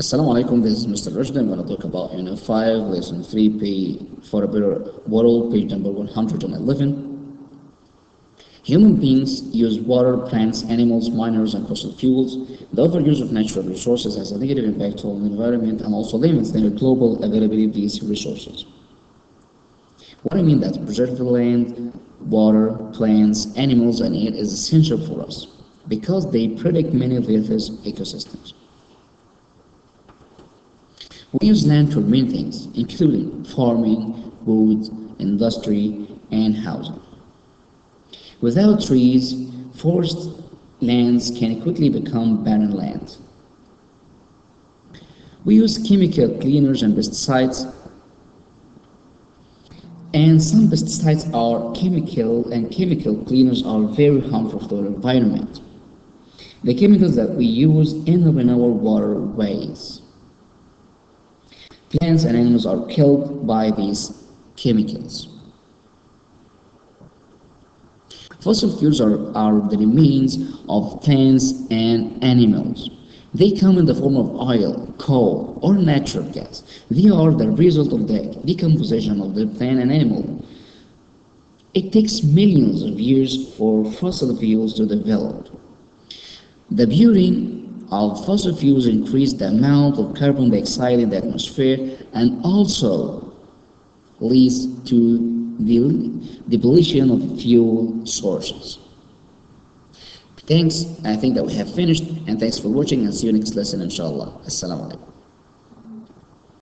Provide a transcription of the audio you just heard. Assalamu alaikum, this is Mr. Rashid. I'm going to talk about Unit 5, Lesson 3P for a better world, page number 111. Human beings use water, plants, animals, miners, and fossil fuels. The overuse of natural resources has a negative impact on the environment and also limits the global availability of these resources. What I mean that preserving the land, water, plants, animals, and air is essential for us because they protect many of Earth's ecosystems. We use land for many things, including farming, roads, industry, and housing. Without trees, forest lands can quickly become barren land. We use chemical cleaners and pesticides, and some pesticides are chemical, and chemical cleaners are very harmful to the environment. The chemicals that we use end up in our waterways. Plants and animals are killed by these chemicals. Fossil fuels are the remains of plants and animals. They come in the form of oil, coal, or natural gas. They are the result of the decomposition of the plant and animal. It takes millions of years for fossil fuels to develop. The burning of fossil fuels increase the amount of carbon dioxide in the atmosphere and also leads to the depletion of fuel sources. Thanks, I think that we have finished, and thanks for watching and see you next lesson, inshallah. Assalamu alaikum.